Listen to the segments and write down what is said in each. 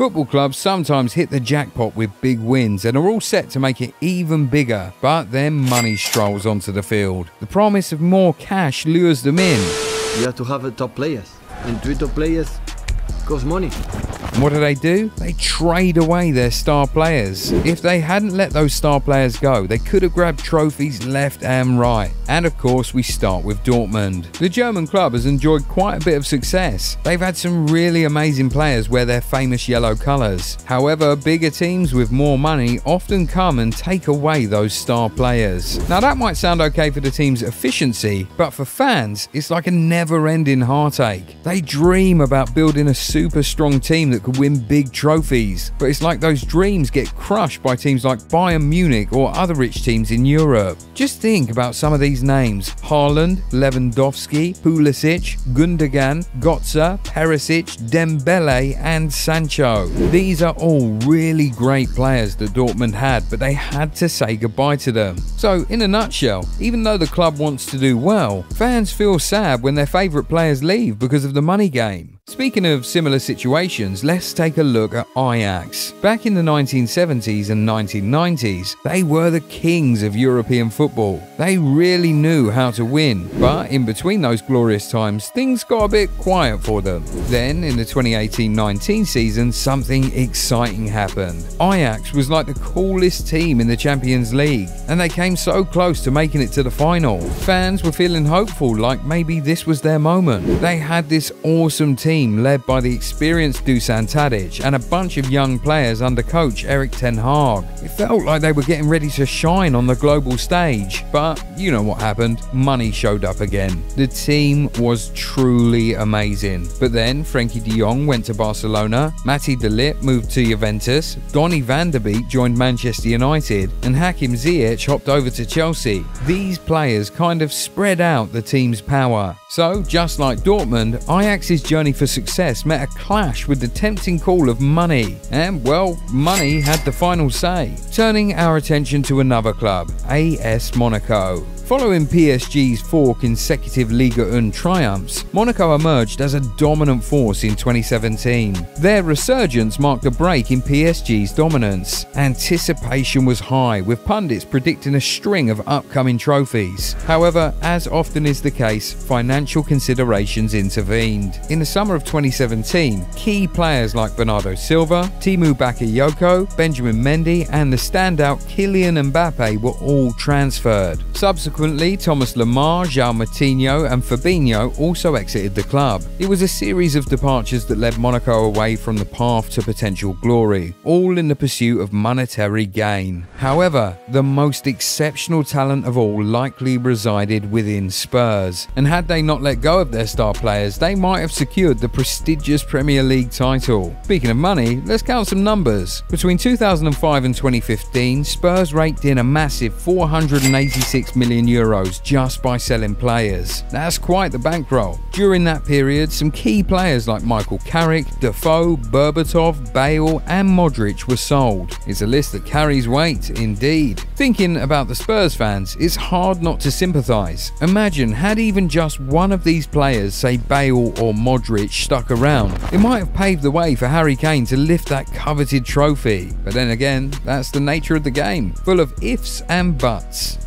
Football clubs sometimes hit the jackpot with big wins and are all set to make it even bigger, but then money strolls onto the field. The promise of more cash lures them in. You have to have a top players, and three top players cost money. And what do? They trade away their star players. If they hadn't let those star players go, they could have grabbed trophies left and right. And of course, we start with Dortmund. The German club has enjoyed quite a bit of success. They've had some really amazing players wear their famous yellow colours. However, bigger teams with more money often come and take away those star players. Now that might sound okay for the team's efficiency, but for fans, it's like a never-ending heartache. They dream about building a super strong team that could win big trophies, but it's like those dreams get crushed by teams like Bayern Munich or other rich teams in Europe. Just think about some of these names: Haaland, Lewandowski, Pulisic, Gundogan, Götze, Perisic, Dembele and Sancho. These are all really great players that Dortmund had, but they had to say goodbye to them. So in a nutshell, even though the club wants to do well, fans feel sad when their favourite players leave because of the money game. Speaking of similar situations, let's take a look at Ajax. Back in the 1970s and 1990s, they were the kings of European football. They really knew how to win, but in between those glorious times, things got a bit quiet for them. Then, in the 2018-19 season, something exciting happened. Ajax was like the coolest team in the Champions League, and they came so close to making it to the final. Fans were feeling hopeful, like maybe this was their moment. They had this awesome team led by the experienced Dusan Tadic and a bunch of young players under coach Eric Ten Hag. It felt like they were getting ready to shine on the global stage, but you know what happened? Money showed up again. The team was truly amazing. But then Frenkie de Jong went to Barcelona, Matthijs de Ligt moved to Juventus, Donny van der Beek joined Manchester United, and Hakim Ziyech hopped over to Chelsea. These players kind of spread out the team's power. So, just like Dortmund, Ajax's journey for success met a clash with the tempting call of money. And, well, money had the final say. Turning our attention to another club, AS Monaco. Following PSG's 4 consecutive Liga 1 triumphs, Monaco emerged as a dominant force in 2017. Their resurgence marked a break in PSG's dominance. Anticipation was high, with pundits predicting a string of upcoming trophies. However, as often is the case, financial considerations intervened. In the summer of 2017, key players like Bernardo Silva, Tiémoué Bakayoko, Benjamin Mendy and the standout Kylian Mbappe were all transferred. Subsequently, Thomas Lemar, João Moutinho and Fabinho also exited the club. It was a series of departures that led Monaco away from the path to potential glory, all in the pursuit of monetary gain. However, the most exceptional talent of all likely resided within Spurs, and had they not let go of their star players, they might have secured the prestigious Premier League title. Speaking of money, let's count some numbers. Between 2005 and 2015, Spurs raked in a massive €486 million just by selling players. That's quite the bankroll. During that period, some key players like Michael Carrick, Defoe, Berbatov, Bale and Modric were sold. It's a list that carries weight, indeed. Thinking about the Spurs fans, it's hard not to sympathise. Imagine had even just one of these players, say Bale or Modric, stuck around. It might have paved the way for Harry Kane to lift that coveted trophy. But then again, that's the nature of the game, full of ifs and buts.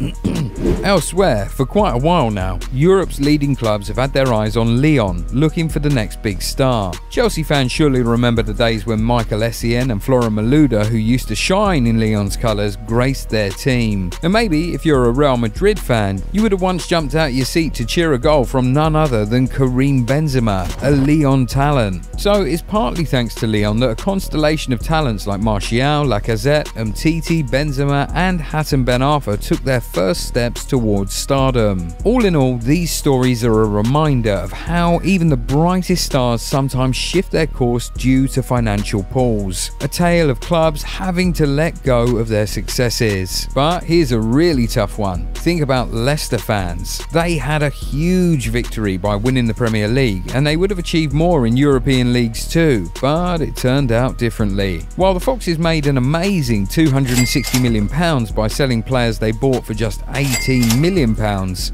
Elsewhere, for quite a while now, Europe's leading clubs have had their eyes on Lyon, looking for the next big star. Chelsea fans surely remember the days when Michael Essien and Florian Malouda, who used to shine in Lyon's colours, graced their team. And maybe, if you're a Real Madrid fan, you would have once jumped out your seat to cheer a goal from none other than Karim Benzema, a Lyon talent. So it's partly thanks to Lyon that a constellation of talents like Martial, Lacazette, Umtiti, Benzema and Hatem Ben Arfa took their first steps towards stardom. All in all, these stories are a reminder of how even the brightest stars sometimes shift their course due to financial pulls. A tale of clubs having to let go of their successes. But here's a really tough one. Think about Leicester fans. They had a huge victory by winning the Premier League, and they would have achieved more in European leagues too, but it turned out differently. While the Foxes made an amazing £260 million by selling players they bought for just £18 £15 million.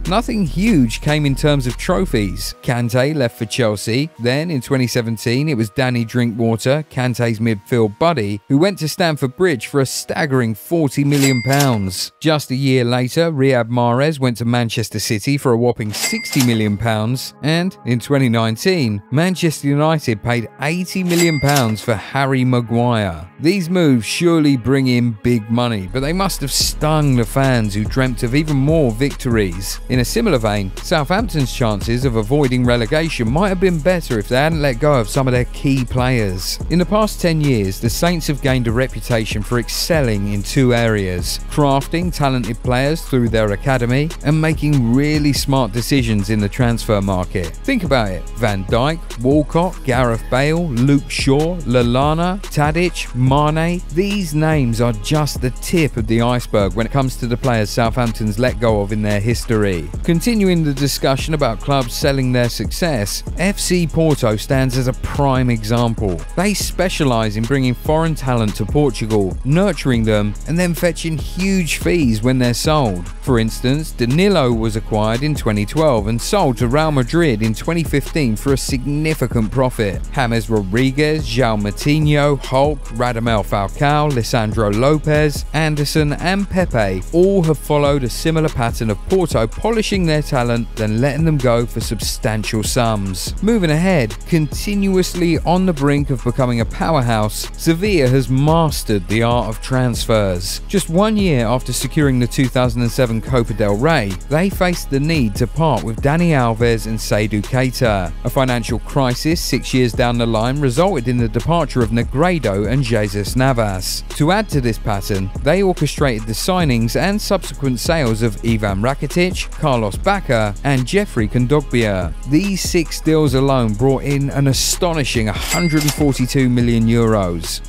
Nothing huge came in terms of trophies. Kante left for Chelsea. Then in 2017, it was Danny Drinkwater, Kante's midfield buddy, who went to Stamford Bridge for a staggering £40 million. Just a year later, Riyad Mahrez went to Manchester City for a whopping £60 million. And in 2019, Manchester United paid £80 million for Harry Maguire. These moves surely bring in big money, but they must have stung the fans who dreamt of even more victories. In a similar vein, Southampton's chances of avoiding relegation might have been better if they hadn't let go of some of their key players. In the past 10 years, the Saints have gained a reputation for excelling in two areas: crafting talented players through their academy and making really smart decisions in the transfer market. Think about it: Van Dijk, Walcott, Gareth Bale, Luke Shaw, Lallana, Tadic, Mane. These names are just the tip of the iceberg when it comes to the players Southampton's let go of in their history. Continuing the discussion about clubs selling their success, FC Porto stands as a prime example. They specialise in bringing foreign talent to Portugal, nurturing them, and then fetching huge fees when they're sold. For instance, Danilo was acquired in 2012 and sold to Real Madrid in 2015 for a significant profit. James Rodriguez, João Moutinho, Hulk, Radamel Falcao, Lisandro Lopez, Anderson and Pepe all have followed a similar pattern of Porto polishing their talent, then letting them go for substantial sums. Moving ahead, continuously on the brink of becoming a powerhouse, Sevilla has mastered the art of transfers. Just 1 year after securing the 2007 Copa del Rey, they faced the need to part with Dani Alves and Seydou Keita. A financial crisis 6 years down the line resulted in the departure of Negredo and Jesus Navas. To add to this pattern, they orchestrated the signings and subsequent sales of Ivan Rakitic, Carlos Bacca and Jeffrey Kondogbia. These 6 deals alone brought in an astonishing €142 million.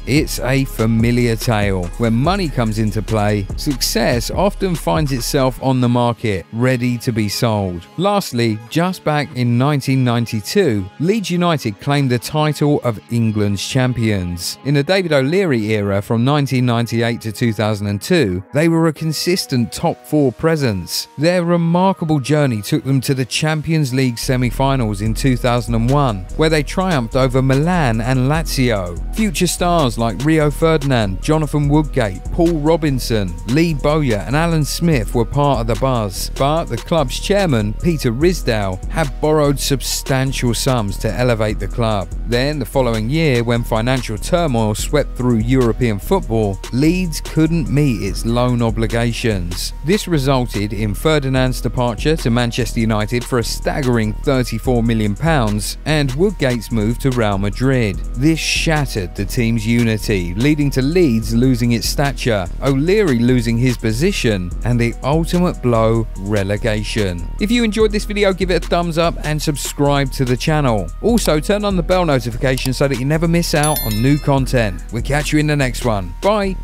It's a familiar tale. When money comes into play, success often finds itself on the market, ready to be sold. Lastly, just back in 1992, Leeds United claimed the title of England's champions. In the David O'Leary era from 1998 to 2002, they were a consistent top 4 presence. Their remarkable journey took them to the Champions League semi-finals in 2001, where they triumphed over Milan and Lazio. Future stars like Rio Ferdinand, Jonathan Woodgate, Paul Robinson, Lee Bowyer and Alan Smith were part of the buzz, but the club's chairman, Peter Risdale, had borrowed substantial sums to elevate the club. Then, the following year, when financial turmoil swept through European football, Leeds couldn't meet its loan obligations. This resulted in Ferdinand's departure to Manchester United for a staggering £34 million and Woodgate's move to Real Madrid. This shattered the team's unity, leading to Leeds losing its stature, O'Leary losing his position, and the ultimate blow: relegation. If you enjoyed this video, give it a thumbs up and subscribe to the channel. Also, turn on the bell notification so that you never miss out on new content. We'll catch you in the next one. Bye!